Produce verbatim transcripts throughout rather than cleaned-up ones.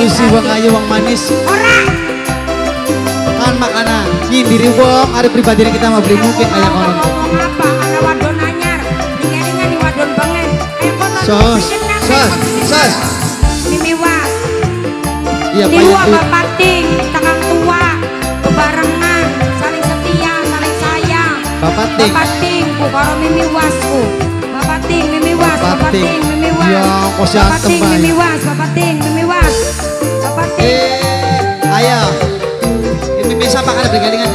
Susi wong ayu wong manis. Orang makan makanan nyindiri wong ada pribadi kita mau beli mungkin kayak orang. Ngomong apa? Ada wadon anyar. Dingin-dingin di wadon bengen. Sos, sos, sos. Mimiwa. Iya Pak Bapating, tangang tua, kebarengan, saling setia, saling sayang. Bapating. Bapating, ku karo mimiwasku. Bapating, mimiwas, Bapating, mimiwas. Ya, kos antem bae. Bapating, mimiwas, Bapating, mimiwas. Bapating. Ayo. Ini bisa makan bergandengan.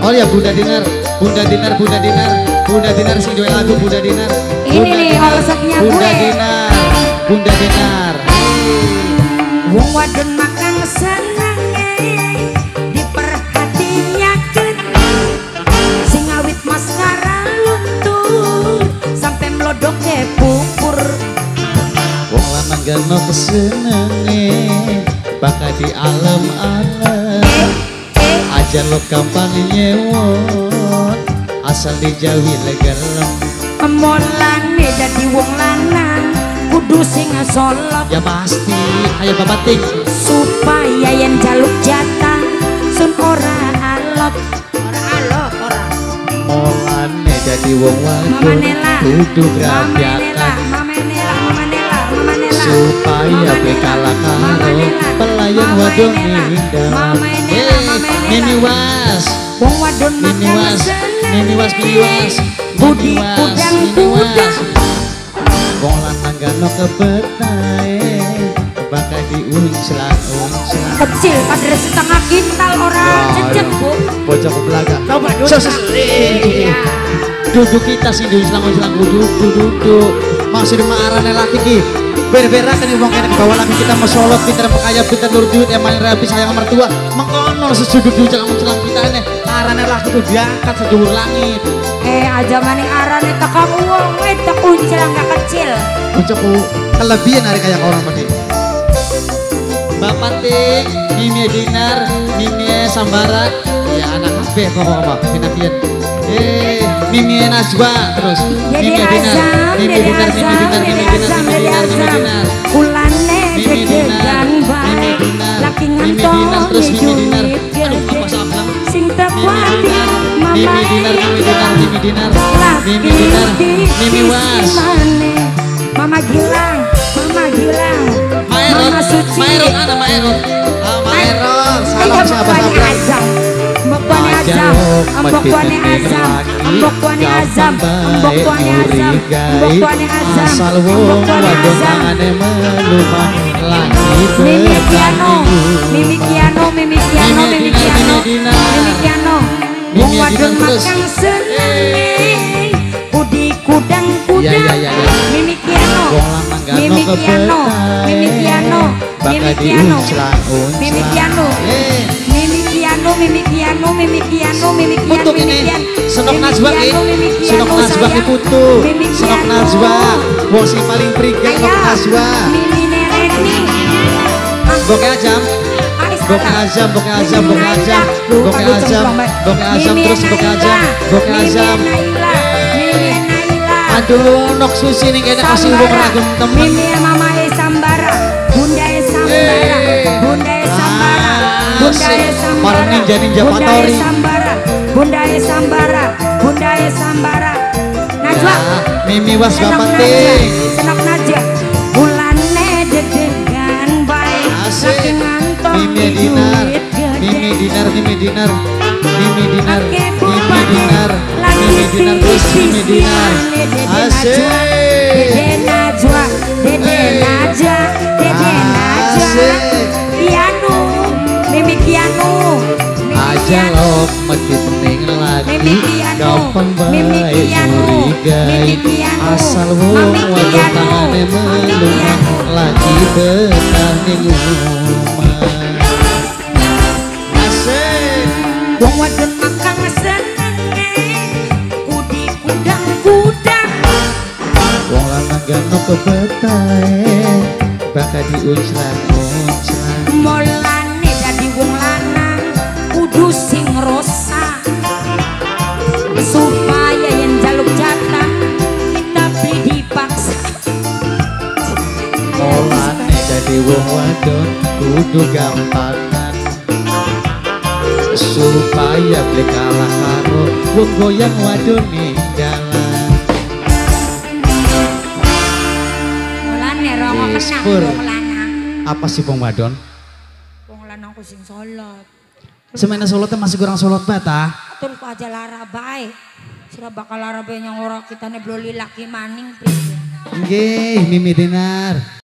Oh ya Bunda Dinar, Bunda Dinar, Bunda Dinar, Bunda Dinar sing duwe lagu Bunda Dinar. Ini nih resepnya gue. Bunda Dinar, Bunda Dinar. Wong wadon makan senang diperhatikan, sing awit maskara luntur sampai melodok ke bukur. Wong lanang gano kesenenge bakal di alam-alam aja lo kampanye nyewon asal dijauhi legelem. Mulane dadi wong lanang kudu sing asolop. Ya pasti, ayo Bapating. Supaya yang jaluk jatah sun ora alop. Ora alop, ora. Mulane dadi wong wadon kudu grabyatan. Mamenela, mamenela, mamenela. Supaya bekala karo pelayan wadon ngindah. Mamenela, mamenela. Mimiwas. Wong wadon mimiwas. Mimiwas, mimiwas. Budi kudang kudang. Wong lanang gano kebetae bakal diunclan-unclan. Kecil padahal setengah kintal orang cecep bu. Bocok belaga. Tahu badut. Duduk kita sih di unclan-unclan duduk duduk. Maksud maarane laki ki. Berberak ini wong kene bawa laki kita mesolot pinter pekaya pinter nur duit emang rapi sayang mertua. Mengkono sesuduk di unclan-unclan kita ini. Arane laki tuh diangkat seduhur langit. Eh aja maning arane teko uang wedok unclan gak kecil. Ucapku kelebihan hari kayak orang mati. Bapating, Mimi Dinar, Mimi Sambara. Ya anak kabeh pokoknya pinapien. Eh Mimi Najwa terus. Mimi Dinar, Mimi Dinar, Mimi Dinar, Mimi Dinar, Mimi Dinar, Mimi Dinar. Kulane gede dan baik. Laki ngantor terus Mimi Dinar. Aduh apa salah? Sing terkuat. Mimi Dinar, Mimi Dinar, Mimi Dinar, Mimi Dinar, Mimi Was. Mama Gilang, Mama Gilang, Mama Suci, Maeron, ada Maeron, Maeron, salam sahabat Azam, Mbokwane Azam, Mbokwane Azam, Mbokwane Azam, Mbokwane Azam, Mbokwane Azam, asal wong wadon mangane melumah lagi berkah. Mimi Kiano, Mimi Kiano, Mimi Kiano, Mimi Kiano. Wong wadon makan seneng, kudi kudang kudang, Mimi Kiano, Mimi Kiano, Mimi Kiano, Mimi Kiano, Mimi Kiano, Mimi Kiano, Mimi Kiano, Mimi Kiano, Mimi Kiano, Putu ini, Senok Najwa ini, Senok Najwa ini Putu, Senok Najwa, wong si paling prigen Senok Najwa, Mimi Nereni, Bokeh Jam. Boke Azam, Boke Azam, Boke Azam, Boke Azam, Boke Azam terus Boke Azam, Boke Azam. Aduh, nok Susi nih kena kasih wong ragam temen. Mimi Mama Esambara, Bunda Esambara, Bunda Esambara, Bunda Esambara. Para ninja ninja patori. Bunda Esambara, Bunda Esambara. Najwa, Mimi Was Bapating. Senok Najwa, bulannya dedegan baik. Asik. Mimi Dinar, Mimi Dinar, Mimi Dinar, Mimi Dinar, Mimi Dinar, Mimi Dinar, terus Mimi Dinar. Asik. Dede Najwa, Dede Najwa, Dede Najwa. Kianu, Mimi Kianu. Aja lo mati pening lagi, gampang baik curigai. Asal wong wadon mangane melumah lagi betah ning omah. Wong wadon makan seneng, kudi kudang kudang. Wong lanang gano kebetae, bakal diunclan unclan. Mulane dadi wong lanang kudu sing rosa, supaya yang jaluk jatah kita beli dipaksa. Mulane dadi wong wadon kudu gampangan supaya blek kalah karo wong goyang wadon ning dalan. Mulane Rama kesah wong lanang. Apa sih wong wadon? Wong lanang sing salat. Semene salatnya masih kurang salat bata. Atur ku aja lara bae. Sira bakal lara bae nyang ora kitane bloli laki maning. Nggih, Mimi Dinar.